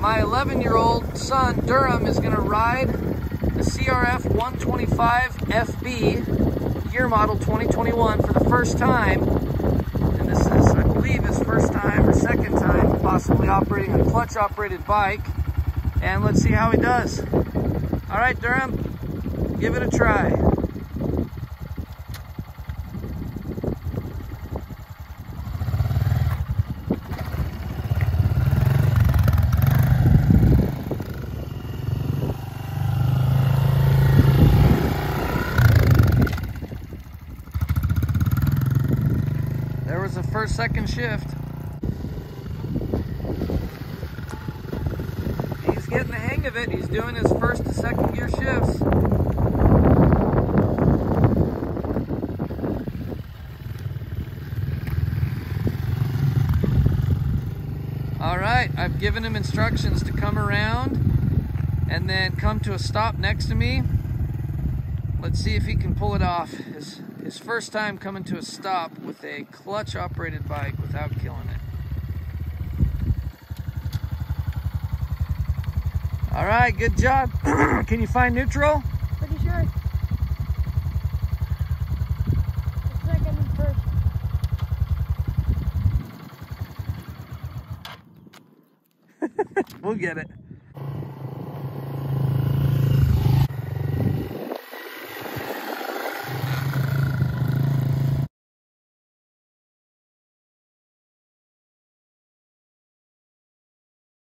my 11-year-old son, Durham, is going to ride the CRF 125 FB, year model 2021, for the first time. And this is, I believe, his first time or second time possibly operating a clutch-operated bike. And let's see how he does. All right, Durham, give it a try. There was the first second shift. He's getting the hang of it. He's doing his first to second gear shifts. All right, I've given him instructions to come around and then come to a stop next to me. Let's see if he can pull it off. His first time coming to a stop with a clutch-operated bike without killing it. All right, good job. Can you find neutral? Pretty sure. Looks like I'm in first. We'll get it.